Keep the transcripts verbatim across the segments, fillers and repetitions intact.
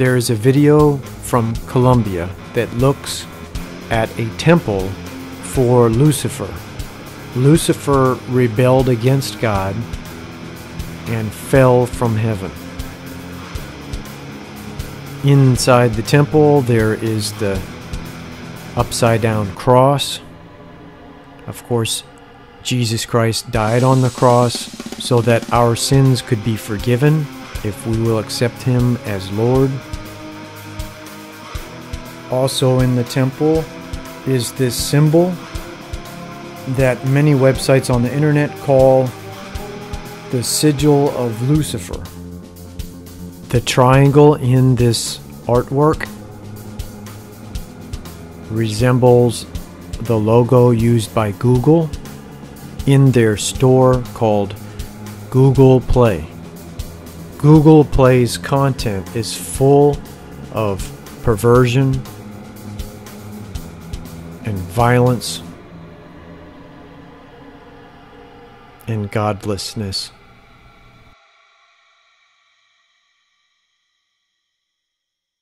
there is a video from Colombia that looks at a temple for Lucifer. Lucifer rebelled against God and fell from heaven. Inside the temple there is the upside down cross. Of course, Jesus Christ died on the cross so that our sins could be forgiven if we will accept Him as Lord. Also in the temple is this symbol that many websites on the internet call the sigil of Lucifer. The triangle in this artwork resembles the logo used by Google in their store called Google Play. Google Play's content is full of perversion and violence and godlessness.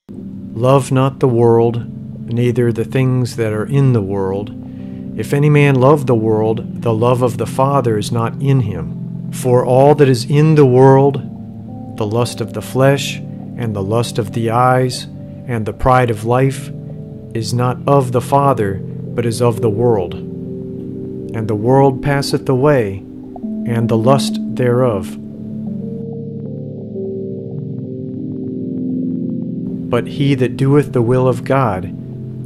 Love not the world, neither the things that are in the world. If any man love the world, the love of the Father is not in him. For all that is in the world, the lust of the flesh, and the lust of the eyes, and the pride of life, is not of the Father, but is of the world. And the world passeth away, and the lust thereof. But he that doeth the will of God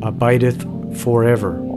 abideth forever.